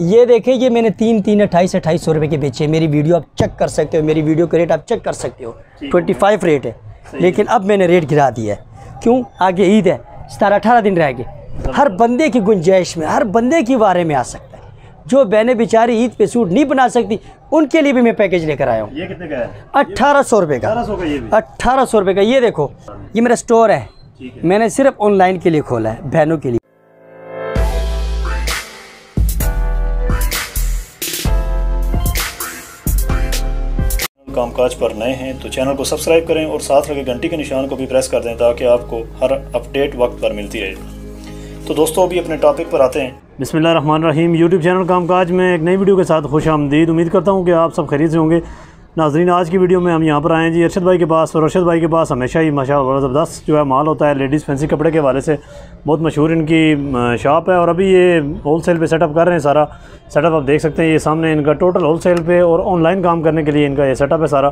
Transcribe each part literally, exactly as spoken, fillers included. ये देखें, ये मैंने तीन तीन अट्ठाईस अट्ठाईस सौ रुपये के बेचे। मेरी वीडियो आप चेक कर सकते हो, मेरी वीडियो का रेट आप चेक कर सकते हो, ट्वेंटी फाइव रेट है, लेकिन अब मैंने रेट गिरा दिया है। क्यों? आगे ईद है, सतारह अठारह दिन रह गए। हर बंदे की गुंजाइश में, हर बंदे की बारे में आ सकता है। जो बहनें बेचारी ईद पे सूट नहीं बना सकती, उनके लिए भी मैं पैकेज लेकर आया हूँ। ये कितने का है? अट्ठारह सौ रुपये का। अट्ठारह सौ रुपये का। ये देखो, ये मेरा स्टोर है, मैंने सिर्फ ऑनलाइन के लिए खोला है, बहनों के लिए। कामकाज पर नए हैं तो चैनल को सब्सक्राइब करें और साथ लगे घंटी के निशान को भी प्रेस कर दें, ताकि आपको हर अपडेट वक्त पर मिलती रहे। तो दोस्तों, अभी अपने टॉपिक पर आते हैं। बिस्मिल्लाहिर्रहमानिर्रहीम। यूट्यूब चैनल कामकाज में एक नई वीडियो के साथ खुश आमदीद। उम्मीद करता हूं कि आप सब खैरियत से होंगे। नाजरीन, आज की वीडियो में हम यहाँ पर आए हैं जी अरशद भाई के पास। और अरशद भाई के पास हमेशा ही माशा बड़ा ज़बरदस्त जो है माल होता है। लेडीज़ फैंसी कपड़े के हवाले से बहुत मशहूर इनकी शॉप है, और अभी ये होल सेल पर सेटअप कर रहे हैं। सारा सेटअप आप देख सकते हैं, ये सामने इनका टोटल होल सेल पे और ऑनलाइन काम करने के लिए इनका ये सेटअप है सारा।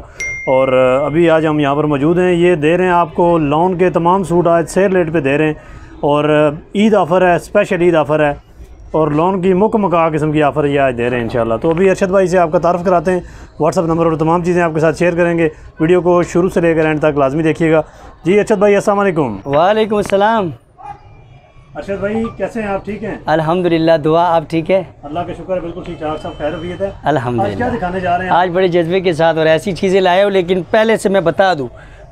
और अभी आज हम यहाँ पर मौजूद हैं। ये दे रहे हैं आपको लॉन के तमाम सूट, आज सेल रेट पर दे रहे हैं, और ईद ऑफ़र है, स्पेशल ईद ऑफ़र है, और लोन की मुक मका किस्म की आफ़र ये आज दे रहे हैं इंशाल्लाह। तो अभी अरशद भाई से आपका तारफ़ कराते हैं, व्हाट्सअप नंबर और तमाम चीज़ें आपके साथ शेयर करेंगे। वीडियो को शुरू से लेकर एंड तक लाजमी देखिएगा। जी अरशद भाई, अस्सलाम वालेकुम। वालेकुम अस्सलाम। अरशद भाई, कैसे हैं आप? ठीक हैं, अल्हम्दुलिल्लाह। दुआ आप ठीक है? अल्लाह का शुक्र है, बिल्कुल ठीक ठाक, सब खैरियत है अल्हम्दुलिल्लाह। क्या दिखाने जा रहे हैं आज? बड़े जज्बे के साथ और ऐसी चीज़ें लाए हो, लेकिन पहले से मैं बता दूँ,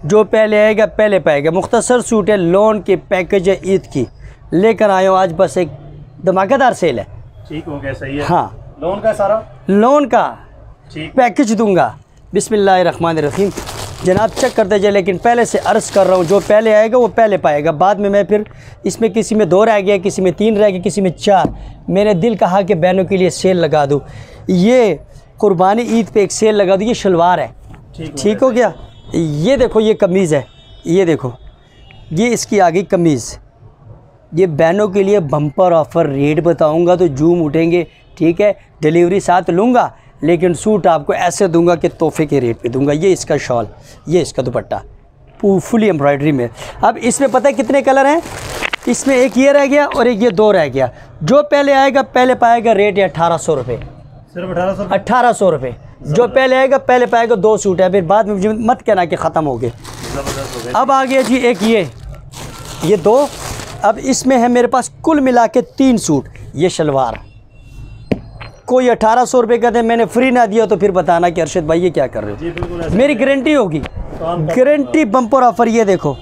जो पहले आएगा पहले पाएगा। मुख्तसर सूट है, लोन के पैकेज है, ईद की लेकर आए हो। आज बस एक धमाकेदार सेल है। ठीक हो गया, सही है। हाँ, लोन का सारा लोन का ठीक पैकेज दूंगा। बिस्मिल्लाहिर्रहमानिर्रहीम। जनाब, चेक करते जाए, लेकिन पहले से अर्ज़ कर रहा हूँ, जो पहले आएगा वो पहले पाएगा। बाद में मैं फिर इसमें किसी में दो रह गया, किसी में तीन रह गया, किसी में चार। मैंने दिल कहा कि बहनों के लिए सेल लगा दूँ, ये कुर्बानी ईद पे एक सेल लगा दूँ। ये शलवार है, ठीक हो गया। ये देखो, ये कमीज़ है, ये देखो, ये इसकी आगे कमीज़। ये बहनों के लिए बम्पर ऑफ़र रेट बताऊंगा तो जूम उठेंगे, ठीक है। डिलीवरी साथ लूँगा, लेकिन सूट आपको ऐसे दूंगा कि तोहफे के रेट पे दूंगा। ये इसका शॉल, ये इसका दुपट्टा, फुली एम्ब्रॉयडरी में। अब इसमें पता है कितने कलर हैं? इसमें एक ये रह गया और एक ये दो रह गया। जो पहले आएगा पहले पाएगा। रेट है अट्ठारह सौ रुपये, सिर्फ अठारह सौ अट्ठारह सौ रुपये जो पहले आएगा पहले पाएगा। दो सूट है, फिर बाद में मत कहना कि ख़त्म हो गए। अब आ गया जी एक ये ये दो। अब इसमें है मेरे पास कुल मिला के तीन सूट। ये शलवार कोई अठारह सौ रुपये का दे, मैंने फ्री ना दिया तो फिर बताना कि अरशद भाई ये क्या कर रहे हो। मेरी गारंटी होगी, गारंटी बम्पर ऑफ़र। ये देखो,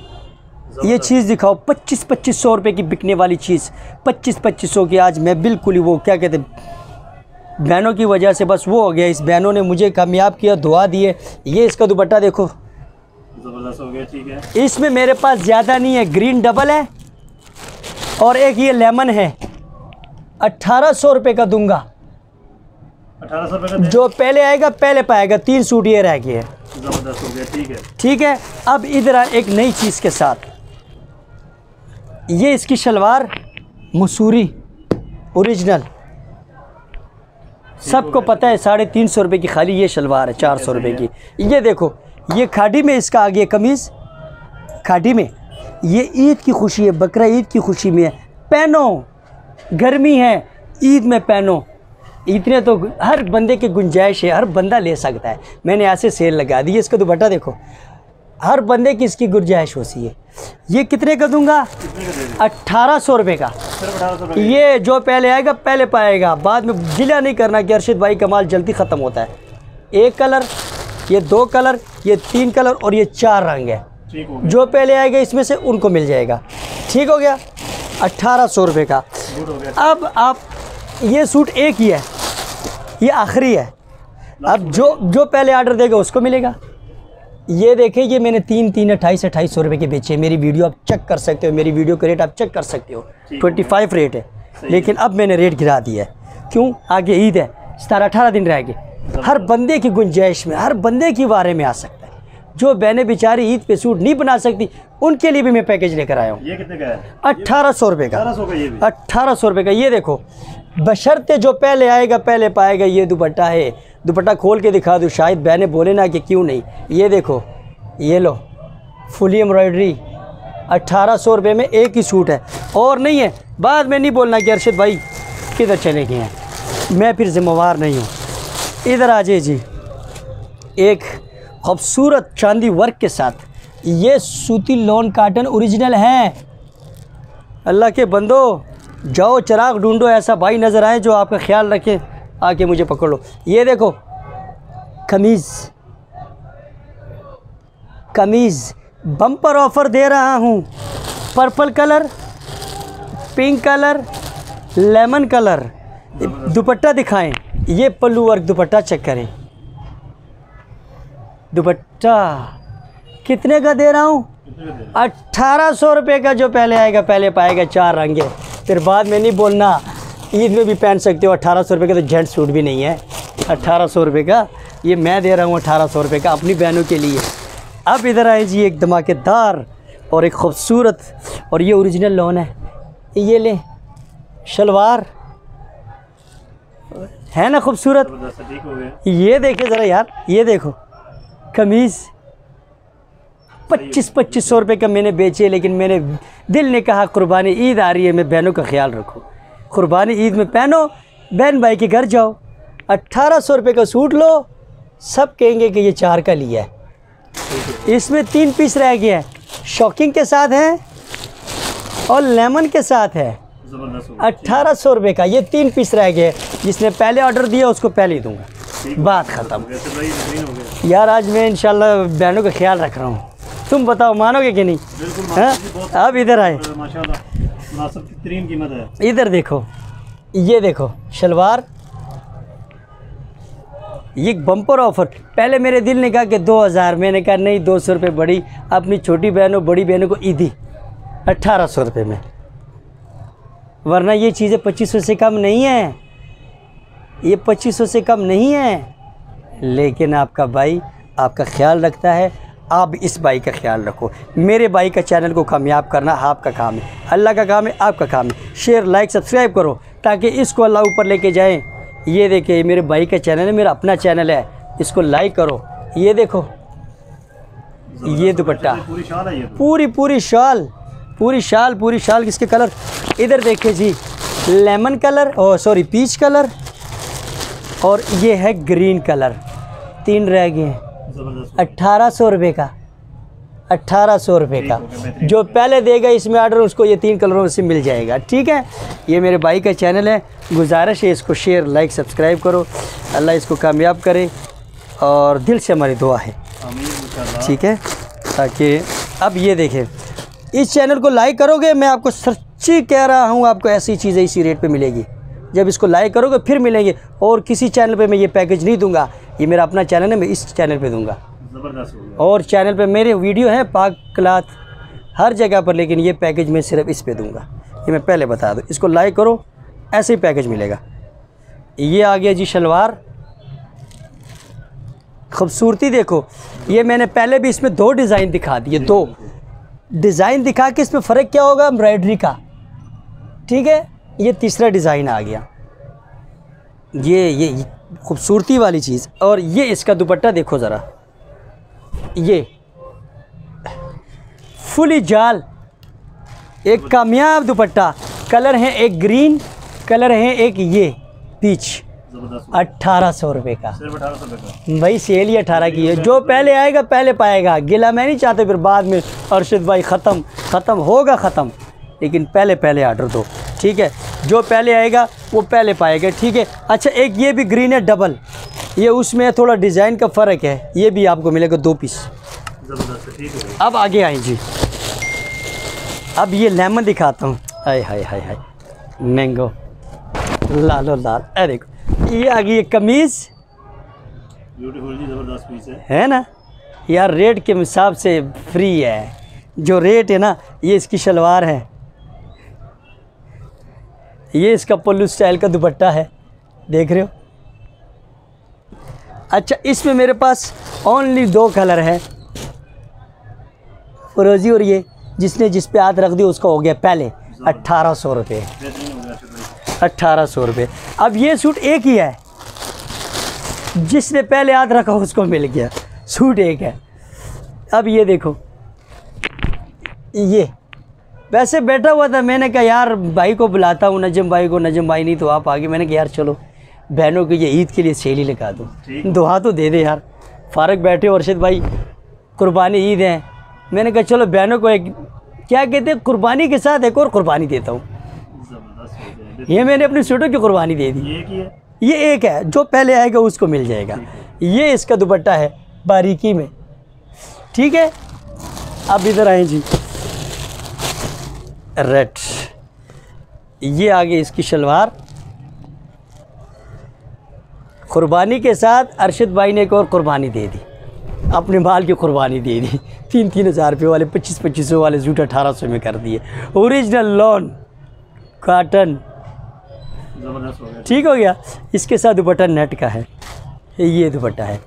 ये चीज़ दिखाओ, पच्चीस पच्चीस सौ रुपये की बिकने वाली चीज़ पच्चीस पच्चीस सौ की। आज मैं बिल्कुल ही वो क्या कहते बहनों की वजह से बस वो हो गया। इस बहनों ने मुझे कामयाब किया, दुआ दिए। ये इसका दुपट्टा देखो, ज़बरदस्त हो गया, ठीक है। इसमें मेरे पास ज़्यादा नहीं है, ग्रीन डबल है और एक ये लेमन है। अट्ठारह सौ रुपये का दूंगा, अठारह सौ रुपये का। जो पहले आएगा पहले पाएगा। तीन सूट ये रह गए, ज़बरदस्त हो गया, ठीक है, ठीक है। अब इधर एक नई चीज़ के साथ, ये इसकी शलवार मसूरी ओरिजिनल, सबको पता है। साढ़े तीन सौ रुपये की खाली ये शलवार है, चार सौ रुपये की। ये देखो, ये खाड़ी में इसका आगे कमीज़, खाड़ी में। ये ईद की खुशी है, बकरा ईद की खुशी में है। पहनो, गर्मी है, ईद में पहनो। इतने तो हर बंदे की गुंजाइश है, हर बंदा ले सकता है। मैंने ऐसे सेल लगा दी। इसका दुपट्टा देखो, हर बंदे की इसकी गुंजाइश होती है। ये कितने का दूंगा? अट्ठारह सौ रुपये का। ये जो पहले आएगा पहले पाएगा। बाद में गिला नहीं करना कि अरशद भाई का माल जल्दी ख़त्म होता है। एक कलर, ये दो कलर, ये तीन कलर और ये चार रंग है। जो पहले आएगा इसमें से उनको मिल जाएगा, ठीक हो गया। अट्ठारह सौ रुपये का। अब आप ये सूट एक ही है, ये आखिरी है। अब जो जो पहले आर्डर देगा उसको मिलेगा। ये देखें, ये मैंने तीन तीन अट्ठाईस अट्ठाईस सौ रुपये के बेचे। मेरी वीडियो आप चेक कर सकते हो, मेरी वीडियो का रेट आप चेक कर सकते हो। ट्वेंटी फाइव रेट है, लेकिन अब मैंने रेट गिरा दिया है। क्यों? आगे ईद है, सतारह अठारह दिन रह गए। हर बंदे की गुंजाइश में, हर बंदे के बारे में आ सकता है। जो बहनें बेचारी ईद पे सूट नहीं बना सकती, उनके लिए भी मैं पैकेज लेकर आया हूँ। ये कितने का है? अट्ठारह सौ रुपये का। अट्ठारह सौ रुपये का। ये देखो, बशर्ते जो पहले आएगा पहले पाएगा। ये दुपट्टा है, दुपट्टा खोल के दिखा दूँ, शायद बहनें बोले ना कि क्यों नहीं। ये देखो, ये लो, फुली एम्ब्रॉयडरी। अट्ठारह सौ रुपये में एक ही सूट है और नहीं है। बाद में नहीं बोलना कि अरशद भाई किधर चले गए हैं। मैं फिर ज़िम्मेवार नहीं हूँ। इधर आ जाइए जी। एक खूबसूरत चांदी वर्क के साथ ये सूती लॉन काटन ओरिजिनल है। अल्लाह के बंदो, जाओ चिराग ढूंढो ऐसा भाई नज़र आए जो आपका ख्याल रखे, आके मुझे पकड़ लो। ये देखो कमीज़, कमीज़ बम्पर ऑफ़र दे रहा हूँ। Purple colour, pink colour, lemon colour. Dupatta दिखाएं, ये पल्लू वर्क दुपट्टा चेक करें। दुपट्टा कितने का दे रहा हूँ? अट्ठारह सौ रुपये का। जो पहले आएगा पहले पाएगा चार रंगे, फिर बाद में नहीं बोलना। ईद में भी पहन सकते हो। अट्ठारह सौ रुपये का तो जेंट सूट भी नहीं है। अट्ठारह सौ रुपये का ये मैं दे रहा हूँ, अट्ठारह सौ रुपये का अपनी बहनों के लिए। अब इधर आए जी, एक धमाकेदार और एक ख़ूबसूरत, और ये ओरिजिनल लॉन है। ये ले शलवार है ना खूबसूरत। ये देखिए ज़रा यार, ये देखो कमीज़। पच्चीस पच्चीस सौ रुपये का मैंने बेचे, लेकिन मेरे दिल ने कहा कुर्बानी ईद आ रही है, मैं बहनों का ख्याल रखो। कुर्बानी ईद में पहनो, बहन भाई के घर जाओ। अट्ठारह सौ रुपये का सूट लो, सब कहेंगे कि ये चार का लिया है। इसमें तीन पीस रह गया है, शॉकिंग के साथ है और लेमन के साथ है। अट्ठारह सौ रुपये का ये तीन पीस रह गया है। जिसने पहले ऑर्डर दिया उसको पहले ही दूँगा, बात ख़त्म। यार आज मैं इंशाल्लाह बहनों का ख्याल रख रहा हूँ। तुम बताओ मानोगे कि नहीं? हाँ, अब इधर आए। माशाल्लाह इधर देखो, ये देखो शलवार। ये बम्पर ऑफ़र। पहले मेरे दिल ने कहा कि दो हज़ार, मैंने कहा नहीं दो सौ रुपये बड़ी, अपनी छोटी बहनों बड़ी बहनों को ईदी अट्ठारह सौ रुपये में, वरना ये चीज़ें पच्चीस सौ से कम नहीं है। ये पच्चीस सौ से कम नहीं है। लेकिन आपका भाई आपका ख्याल रखता है, आप इस भाई का ख्याल रखो। मेरे भाई का चैनल को कामयाब करना आपका काम है, अल्लाह का काम है, आपका काम है। शेयर, लाइक, सब्सक्राइब करो ताकि इसको अल्लाह ऊपर लेके जाए। ये देखिए मेरे भाई का चैनल है, मेरा अपना चैनल है, इसको लाइक करो। ये देखो ये दुपट्टा, पूरी पूरी शाल, पूरी शाल, पूरी शाल। किसके कलर? इधर देखिए जी, लेमन कलर और सॉरी पीच कलर, और ये है ग्रीन कलर। तीन रह गए हैं। अट्ठारह सौ रुपये का, अट्ठारह सौ रुपये का। जो पहले देगा इसमें आर्डर उसको ये तीन कलरों से मिल जाएगा। ठीक है, ये मेरे भाई का चैनल है। गुजारिश है इसको शेयर, लाइक, सब्सक्राइब करो। अल्लाह इसको कामयाब करे, और दिल से हमारी दुआ है। ठीक है, ताकि अब ये देखें, इस चैनल को लाइक करोगे, मैं आपको सच्ची कह रहा हूँ, आपको ऐसी चीज़ें इसी रेट पर मिलेगी। जब इसको लाइक करोगे फिर मिलेंगे। और किसी चैनल पे मैं ये पैकेज नहीं दूंगा, ये मेरा अपना चैनल है, मैं इस चैनल पे दूंगा। ज़बरदस्त। और चैनल पे मेरे वीडियो हैं पाक क्लाथ हर जगह पर, लेकिन ये पैकेज मैं सिर्फ इस पे दूंगा, ये मैं पहले बता दूँ। इसको लाइक करो, ऐसे ही पैकेज मिलेगा। ये आ गया जी शलवार, खूबसूरती देखो। ये मैंने पहले भी इसमें दो डिज़ाइन दिखा दिए, दो डिज़ाइन दिखा के इसमें फ़र्क क्या होगा, एम्ब्रॉयडरी का। ठीक है, ये तीसरा डिज़ाइन आ गया, ये ये, ये खूबसूरती वाली चीज़। और ये इसका दुपट्टा देखो ज़रा, ये फुली जाल, एक कामयाब दुपट्टा। कलर है एक ग्रीन, कलर है एक ये पीच। अट्ठारह सौ रुपये का, भाई सेल ही अट्ठारह की है। जो पहले आएगा पहले पाएगा। गिला मैं नहीं चाहता फिर बाद में अरशद भाई ख़त्म ख़त्म होगा ख़त्म। लेकिन पहले पहले आर्डर दो। ठीक है, जो पहले आएगा वो पहले पाएगा। ठीक है, अच्छा एक ये भी ग्रीन है डबल, ये उसमें थोड़ा डिज़ाइन का फ़र्क है, ये भी आपको मिलेगा दो पीस। ज़बरदस्त। ठीक है, अब आगे आए जी। अब ये लेमन दिखाता हूँ। हाय हाय हाय हाय, मैंगो लालो लाल। अरे ये आ गई कमीज़, ब्यूटीफुल जी, ज़बरदस्त पीस है, है ना यार। रेट के हिसाब से फ्री है, जो रेट है ना। ये इसकी शलवार है, ये इसका पल्लू स्टाइल का दुपट्टा है, देख रहे हो। अच्छा, इसमें मेरे पास ओनली दो कलर है, फिरोजी और ये। जिसने जिस पे हाथ रख दिया उसका हो गया पहले। अट्ठारह सौ रुपये, अट्ठारह सौ रुपये। अब ये सूट एक ही है, जिसने पहले हाथ रखा उसको मिल गया, सूट एक है। अब ये देखो, ये वैसे बैठा हुआ था, मैंने कहा यार भाई को बुलाता हूँ, नजम भाई को। नजम भाई नहीं तो आप आगे। मैंने कहा यार चलो बहनों की ये ईद के लिए सेल ही लगा दो, दुआ तो दे दे यार। फारक बैठे अर्शद भाई, कुर्बानी ईद है, मैंने कहा चलो बहनों को एक क्या कहते हैं कुर्बानी के साथ एक और कुर्बानी देता हूँ। ये मैंने अपने स्वेटर की कुर्बानी दे दी, ये एक है जो पहले आएगा उसको मिल जाएगा। ये इसका दुपट्टा है बारीकी में, ठीक है। अब इधर आए जी, रेड, ये आगे इसकी शलवार कुर्बानी के साथ। अरशद भाई ने एक और कुर्बानी दे दी, अपने माल की कुर्बानी दे दी। तीन तीन हज़ार रुपये वाले पच्चीस पच्चीस सौ वाले जूट अठारह सौ में कर दिए। ओरिजिनल लॉन काटन, ठीक हो गया। इसके साथ दुपट्टा नेट का है, ये दुपट्टा है,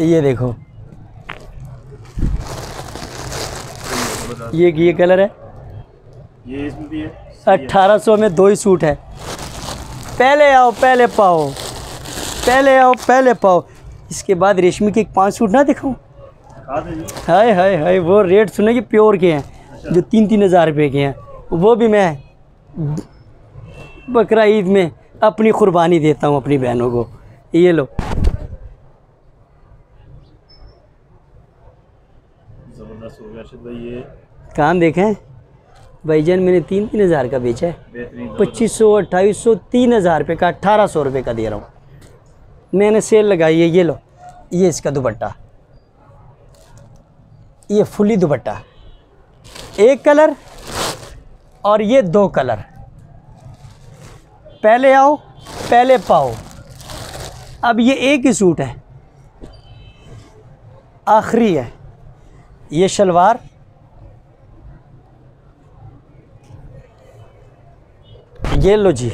ये देखो ये ये कलर है, ये इसमें भी है। अट्ठारह सौ में दो ही सूट है। पहले आओ पहले पाओ, पहले आओ पहले पाओ। इसके बाद रेशमी के एक पांच सूट ना दिखाऊं, हाय हाय हाय, वो रेट सुने कि प्योर के हैं। अच्छा। जो तीन तीन हज़ार रुपये के हैं, वो भी मैं बकरा ईद में अपनी कुर्बानी देता हूँ अपनी बहनों को। ये लो, ज़बरदस्त हो गया अर्शद भाई। ये काम देखें भाईजान, मैंने तीन तीन हज़ार का बेचा है, पच्चीस सौ अट्ठाईस सौ तीन हज़ार रुपये का, अट्ठारह सौ रुपये का दे रहा हूँ, मैंने सेल लगाई है। ये लो, ये इसका दुपट्टा, ये फुली दुपट्टा, एक कलर और ये दो कलर। पहले आओ पहले पाओ। अब ये एक ही सूट है, आखिरी है। ये शलवार ये लो जी,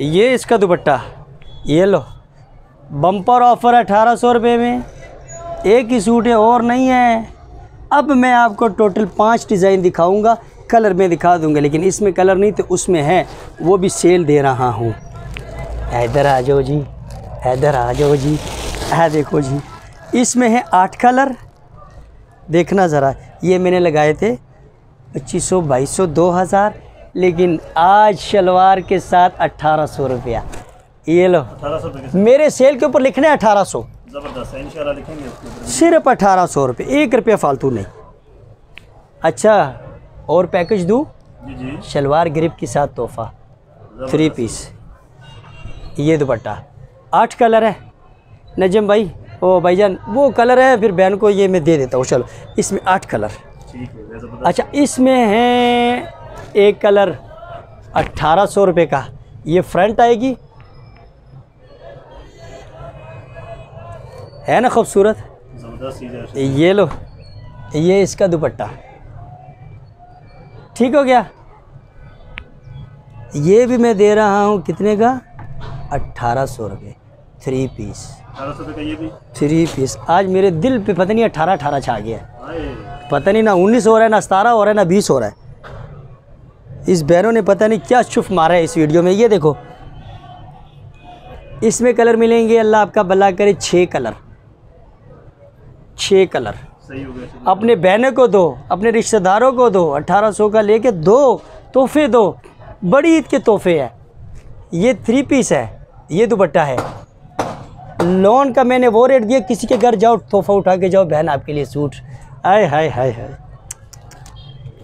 ये इसका दुपट्टा, ये लो। बम्पर ऑफर है अठारह सौ रुपये में, एक ही सूट है और नहीं है। अब मैं आपको टोटल पांच डिज़ाइन दिखाऊंगा, कलर में दिखा दूंगा, लेकिन इसमें कलर नहीं तो उसमें है, वो भी सेल दे रहा हूँ। इधर आ जाओ जी, इधर आ जाओ जी। है देखो जी, इसमें है आठ कलर, देखना ज़रा। ये मैंने लगाए थे पच्चीस सौ बाईस सौ दो हज़ार, लेकिन आज शलवार के साथ अट्ठारह सौ रुपया। ये लो, मेरे सेल के ऊपर लिखना है अठारह सौ, ज़बरदस्त है, इंशाल्लाह लिखेंगे सिर्फ अठारह सौ रुपये, एक रुपया फालतू नहीं। अच्छा, और पैकेज दूँ शलवार ग्रिप के साथ तोहफा, थ्री पीस। ये दुपट्टा, आठ कलर है नजम भाई, ओ भाईजान वो कलर है, फिर बहन को ये मैं दे देता हूँ। चलो, इसमें आठ कलर, ठीक है। अच्छा, इसमें है एक कलर अट्ठारह सौ रुपये का, ये फ्रंट आएगी, है ना खूबसूरत। ये लो, ये इसका दुपट्टा, ठीक हो गया। ये भी मैं दे रहा हूँ कितने का, अट्ठारह सौ रुपये, थ्री पीस, थ्री पीस। आज मेरे दिल पे पता नहीं अठारह अठारह छा गया है, पता नहीं ना उन्नीस हो रहा है, ना सतारह हो रहा है, ना बीस हो रहा है। इस बहनों ने पता नहीं क्या चुप मारा है इस वीडियो में। ये देखो, इसमें कलर मिलेंगे, अल्लाह आपका भला करे, छः कलर, छः कलर। सही हो गया। अपने बहनों को दो, अपने रिश्तेदारों को दो, अठारह सौ का लेके दो तोहफे दो, बड़ी ईद के तोहफे हैं। ये थ्री पीस है, ये दुपट्टा है, लोन का मैंने वो रेट दिया। किसी के घर जाओ, तोहफा उठा के जाओ, बहन आपके लिए सूट, आय हाय हाय हाय,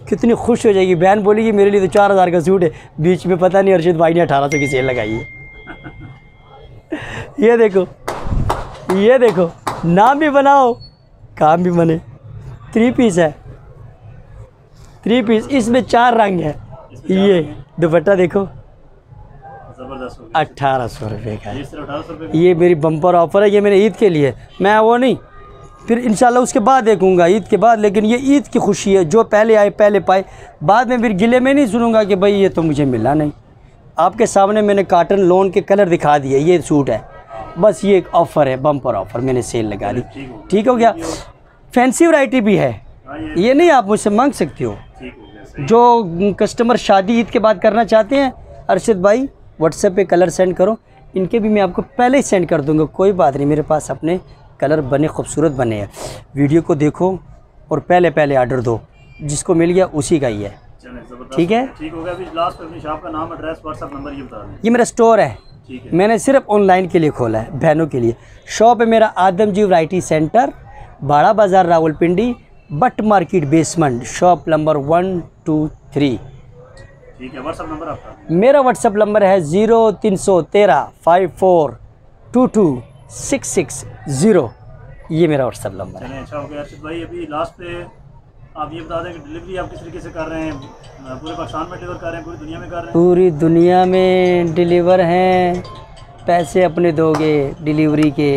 कितनी खुश हो जाएगी बहन, बोलेगी मेरे लिए तो चार हज़ार का सूट है। बीच में पता नहीं अर्शद भाई ने अठारह सौ की सेल लगाई है। ये देखो, ये देखो, नाम भी बनाओ काम भी बने। थ्री पीस है, थ्री पीस, इसमें चार रंग है। ये दुपट्टा देखो, अट्ठारह सौ रुपये का, ये, ये मेरी बम्पर ऑफ़र है, ये मैंने ईद के लिए, मैं वो नहीं फिर इंशाल्लाह उसके बाद देखूंगा ईद के बाद, लेकिन ये ईद की खुशी है, जो पहले आए पहले पाए। बाद में फिर गिले में नहीं सुनूंगा कि भाई ये तो मुझे मिला नहीं। आपके सामने मैंने काटन लोन के कलर दिखा दिए, ये सूट है, बस ये एक ऑफ़र है, बम्पर ऑफ़र, मैंने सेल लगा दी, ठीक हो गया। फैंसी वैरायटी भी है, ये नहीं आप मुझसे मांग सकते हो। जो कस्टमर शादी ईद के बाद करना चाहते हैं, अर्शद भाई व्हाट्सएप पे कलर सेंड करो, इनके भी मैं आपको पहले ही सेंड कर दूंगा, कोई बात नहीं, मेरे पास अपने कलर बने खूबसूरत बने हैं। वीडियो को देखो और पहले पहले आर्डर दो, जिसको मिल गया उसी का ही है। ठीक है, ठीक हो गया। अभी लास्ट में अपनी शॉप का नाम, एड्रेस, व्हाट्सएप नंबर ये बता दें। ये मेरा स्टोर है, ठीक है, मैंने सिर्फ ऑनलाइन के लिए खोला है, बहनों के लिए। शॉप है मेरा आदम जी variety centre, Bara Bazaar, Rawalpindi, Butt market basement, shop number one two three. ठीक है, व्हाट्सएप नंबर आपका? मेरा व्हाट्सएप नंबर है ज़ीरो तीन सौ तेरह five four two two six six zero, ये मेरा व्हाट्सएप नंबर है। अच्छा हो गया अर्शद भाई, अभी लास्ट पे आप ये बता दें कि डिलीवरी आप किस तरीके से कर रहे हैं? पूरे पाकिस्तान में डिलीवर कर रहे हैं, पूरी दुनिया में कर रहे हैं? पूरी दुनिया में डिलीवर हैं। पैसे अपने दोगे डिलीवरी के,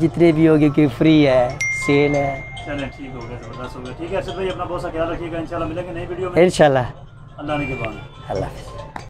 जितने भी होगे कि फ्री है, सेल है। चलें, ठीक हो गया, जबरदस्त हो गया। ठीक है अर्शद भाई, अपना बहुत सा ख्याल रखिएगा, इंशाल्लाह मिलेंगे नई वीडियो में, इंशाल्लाह। अल्लाह ने के बाद, अल्लाह।